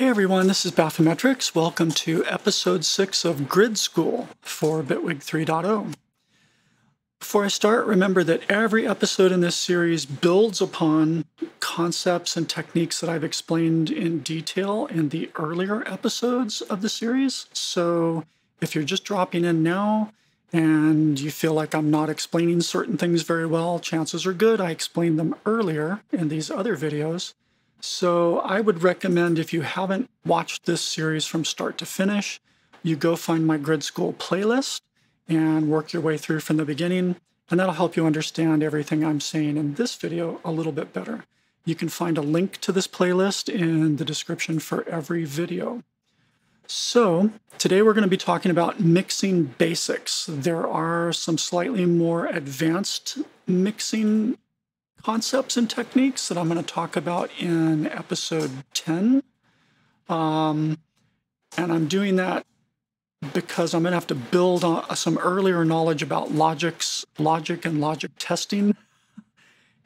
Hey everyone, this is Baphometrix. Welcome to episode 6 of Grid School for Bitwig 3.0. Before I start, remember that every episode in this series builds upon concepts and techniques that I've explained in detail in the earlier episodes of the series. So if you're just dropping in now and you feel like I'm not explaining certain things very well, chances are good I explained them earlier in these other videos. So I would recommend, if you haven't watched this series from start to finish, you go find my Grid School playlist and work your way through from the beginning, and that'll help you understand everything I'm saying in this video a little bit better. You can find a link to this playlist in the description for every video. So today we're going to be talking about mixing basics. There are some slightly more advanced mixing concepts and techniques that I'm going to talk about in episode 10. And I'm doing that because I'm going to have to build on some earlier knowledge about logic and logic testing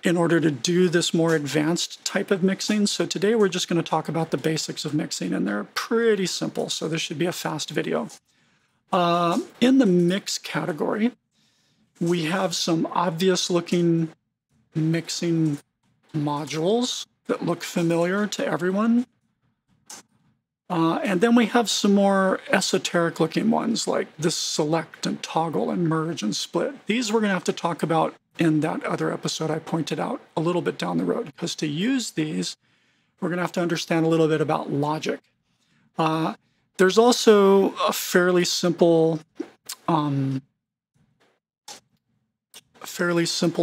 in order to do this more advanced type of mixing. So today we're just going to talk about the basics of mixing, and they're pretty simple, so this should be a fast video. In the mix category, we have some obvious looking mixing modules that look familiar to everyone. And then we have some more esoteric looking ones like this select and toggle and merge and split. These we're going to have to talk about in that other episode I pointed out a little bit down the road, because to use these, we're going to have to understand a little bit about logic. There's also a fairly simple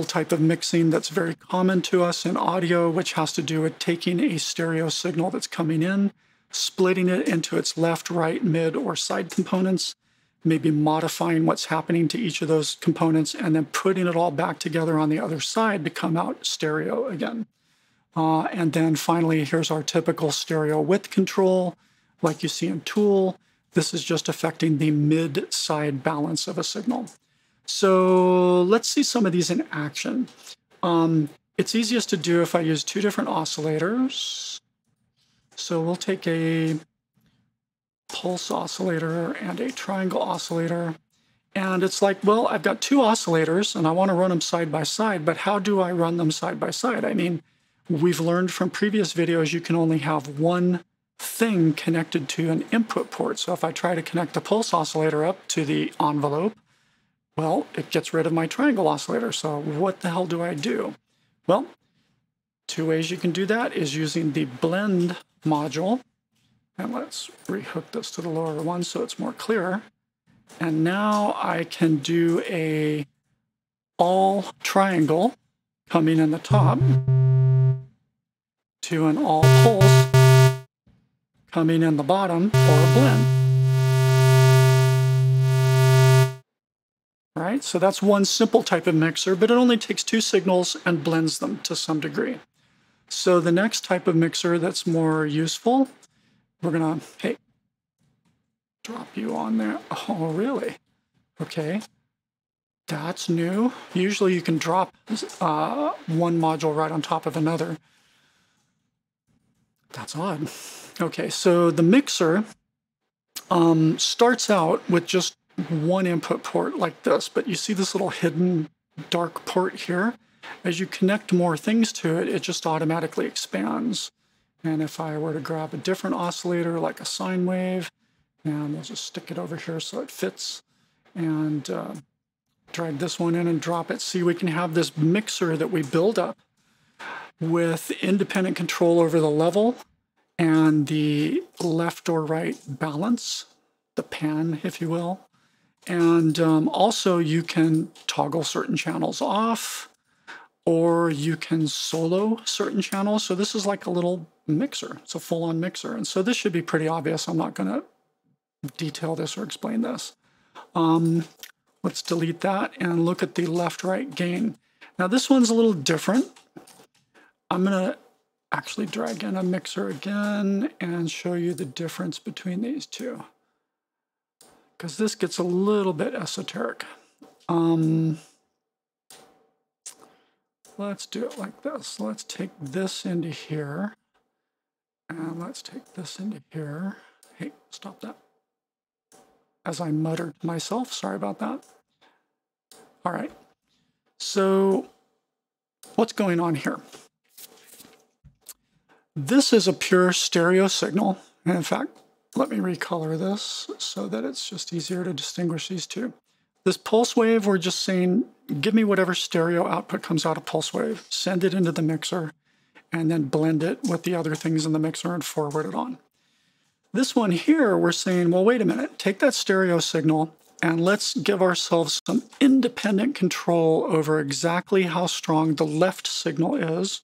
type of mixing that's very common to us in audio, which has to do with taking a stereo signal that's coming in, splitting it into its left, right, mid, or side components, maybe modifying what's happening to each of those components, and then putting it all back together on the other side to come out stereo again. And then finally, here's our typical stereo width control, like you see in Tool. This is just affecting the mid-side balance of a signal. So let's see some of these in action. It's easiest to do if I use two different oscillators. So we'll take a pulse oscillator and a triangle oscillator. And it's like, well, I've got two oscillators and I want to run them side by side, but how do I run them side by side? I mean, we've learned from previous videos you can only have one thing connected to an input port. So if I try to connect the pulse oscillator up to the envelope, well, it gets rid of my triangle oscillator, so what the hell do I do? Well, two ways you can do that is using the blend module. And let's rehook this to the lower one so it's more clear. And now I can do a all triangle coming in the top to an all pulse coming in the bottom for a blend. Right? So that's one simple type of mixer, but it only takes two signals and blends them to some degree. So the next type of mixer that's more useful, we're going to, hey, drop you on there. Oh, really? Okay. That's new. Usually you can drop one module right on top of another. That's odd. Okay, so the mixer starts out with just one input port like this, but you see this little hidden dark port here. As you connect more things to it, it just automatically expands. And if I were to grab a different oscillator like a sine wave, and we'll just stick it over here so it fits, and drag this one in and drop it. See, we can have this mixer that we build up with independent control over the level and the left or right balance, the pan, if you will. And also you can toggle certain channels off, or you can solo certain channels. So this is like a little mixer. It's a full-on mixer. And so this should be pretty obvious. I'm not going to detail this or explain this. Let's delete that and look at the left-right gain. Now this one's a little different. I'm going to actually drag in a mixer again and show you the difference between these two, because this gets a little bit esoteric. Let's do it like this. Let's take this into here And let's take this into here. Hey, stop that. As I muttered myself, sorry about that. All right, so what's going on here? This is a pure stereo signal. And in fact, let me recolor this so that it's just easier to distinguish these two. This pulse wave, we're just saying, give me whatever stereo output comes out of pulse wave, send it into the mixer, and then blend it with the other things in the mixer and forward it on. This one here, we're saying, well, wait a minute, take that stereo signal and let's give ourselves some independent control over exactly how strong the left signal is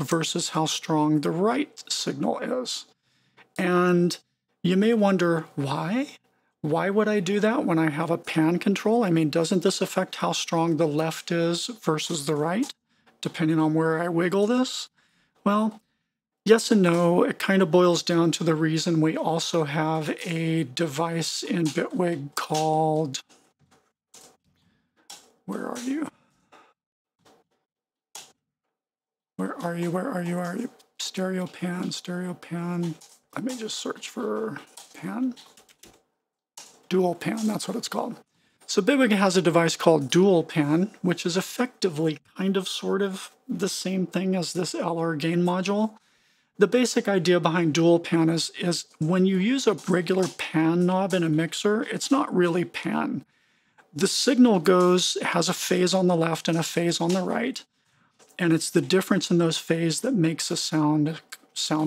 versus how strong the right signal is. And you may wonder, why? Why would I do that when I have a pan control? I mean, doesn't this affect how strong the left is versus the right, depending on where I wiggle this? Well, yes and no. It kind of boils down to the reason we also have a device in Bitwig called, where are you? Where are you? Where are you? Where are you? Stereo pan, stereo pan. Let me just search for pan. Dual pan, that's what it's called. So Bitwig has a device called dual pan, which is effectively kind of sort of the same thing as this LR gain module. The basic idea behind dual pan is when you use a regular pan knob in a mixer, it's not really pan. The signal has a phase on the left and a phase on the right, and it's the difference in those phases that makes a sound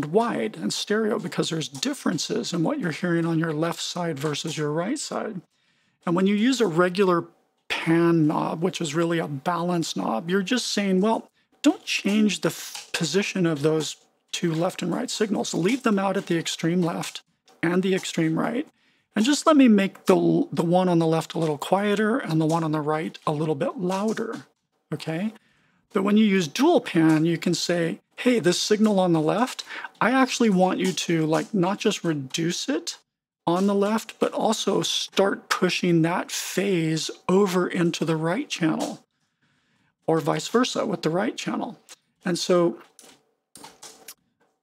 wide and stereo, because there's differences in what you're hearing on your left side versus your right side. And when you use a regular pan knob, which is really a balance knob, you're just saying, well, don't change the position of those two left and right signals. Leave them out at the extreme left and the extreme right. And just let me make the one on the left a little quieter and the one on the right a little bit louder, okay? But when you use dual pan, you can say, hey, this signal on the left, I actually want you to like not just reduce it on the left, but also start pushing that phase over into the right channel, or vice versa with the right channel. And so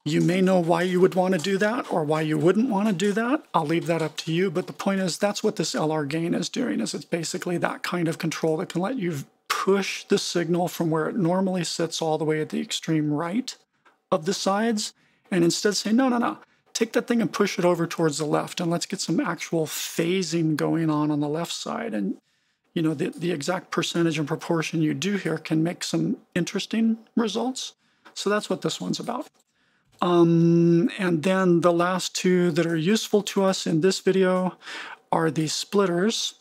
you may know why you would want to do that or why you wouldn't want to do that. I'll leave that up to you. But the point is, that's what this LR gain is doing, is it's basically that kind of control that can let you push the signal from where it normally sits all the way at the extreme right of the sides, and instead say, no, no, no. Take that thing and push it over towards the left, and let's get some actual phasing going on the left side. And, you know, the exact percentage and proportion you do here can make some interesting results. So that's what this one's about. And then the last two that are useful to us in this video are the splitters.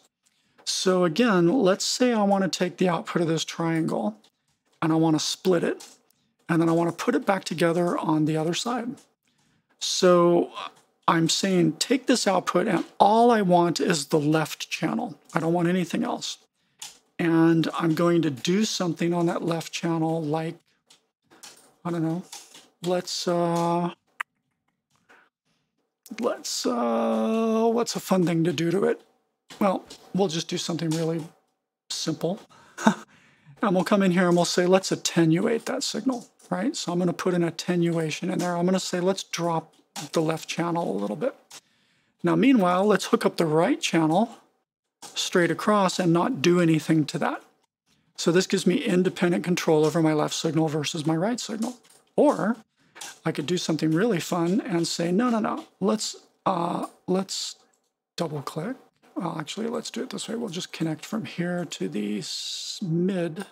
So again, let's say I want to take the output of this triangle, and I want to split it, and then I want to put it back together on the other side. So I'm saying take this output and all I want is the left channel. I don't want anything else. And I'm going to do something on that left channel like, I don't know, let's what's a fun thing to do to it? Well, we'll just do something really simple. And we'll come in here and we'll say, let's attenuate that signal. Right? So I'm going to put an attenuation in there. I'm going to say, let's drop the left channel a little bit. Now, meanwhile, let's hook up the right channel straight across and not do anything to that. So this gives me independent control over my left signal versus my right signal. Or I could do something really fun and say, no, no, no, let's double click. Well, actually, let's do it this way. We'll just connect from here to the mid.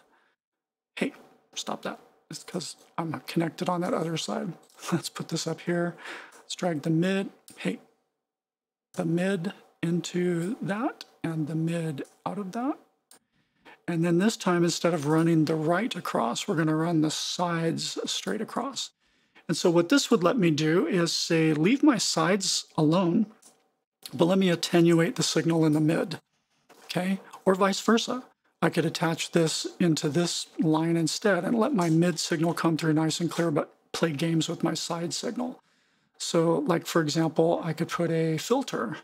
Hey, stop that. It's because I'm connected on that other side. Let's put this up here. Let's drag the mid, hey, the mid into that and the mid out of that. And then this time, instead of running the right across, we're going to run the sides straight across. And so what this would let me do is say, leave my sides alone, but let me attenuate the signal in the mid, okay? Or vice versa. I could attach this into this line instead and let my mid signal come through nice and clear, but play games with my side signal. So like, for example, I could put a filter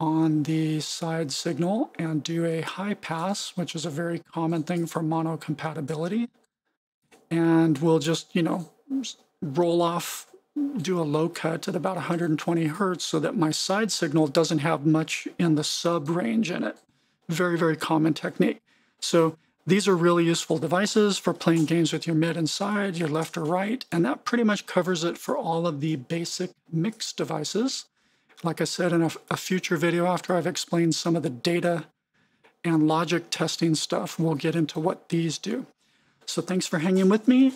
on the side signal and do a high pass, which is a very common thing for mono compatibility. And we'll just, you know, roll off do a low cut at about 120 hertz so that my side signal doesn't have much in the sub range in it. Very, very common technique. So these are really useful devices for playing games with your mid and side, your left or right, and that pretty much covers it for all of the basic mix devices. Like I said in a future video, after I've explained some of the data and logic testing stuff, we'll get into what these do. So thanks for hanging with me.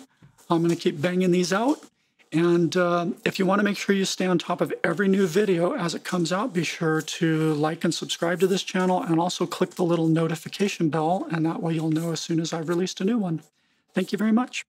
I'm going to keep banging these out. And if you want to make sure you stay on top of every new video as it comes out, be sure to like and subscribe to this channel and also click the little notification bell, and that way you'll know as soon as I've released a new one. Thank you very much.